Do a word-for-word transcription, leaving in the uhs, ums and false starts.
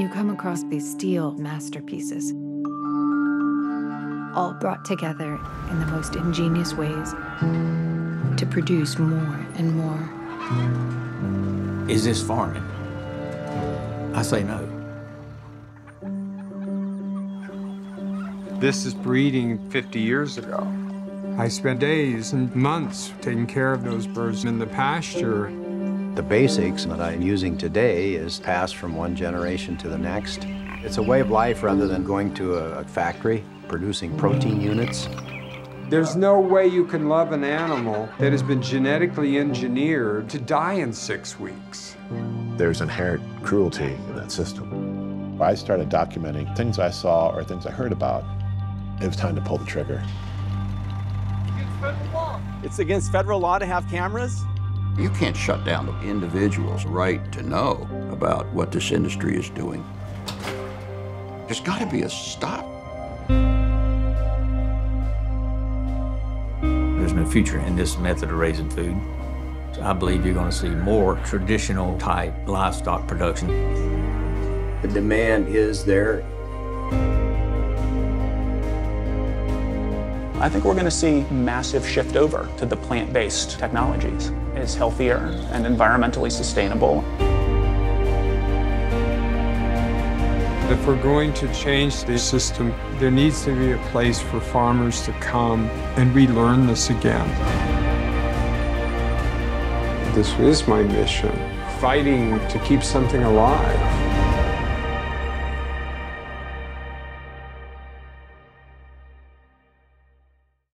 you come across these steel masterpieces, all brought together in the most ingenious ways to produce more and more. Is this foreign? I say no. This is breeding fifty years ago. I spent days and months taking care of those birds in the pasture. The basics that I'm using today is passed from one generation to the next. It's a way of life rather than going to a factory, producing protein units. There's no way you can love an animal that has been genetically engineered to die in six weeks. There's inherent cruelty in that system. I started documenting things I saw or things I heard about. It was time to pull the trigger. It's against federal law. It's against federal law to have cameras? You can't shut down the individual's right to know about what this industry is doing. There's got to be a stop. There's no future in this method of raising food. I believe you're going to see more traditional type livestock production. The demand is there. I think we're going to see massive shift over to the plant-based technologies. It's healthier and environmentally sustainable. If we're going to change the system, there needs to be a place for farmers to come and relearn this again. This is my mission, fighting to keep something alive.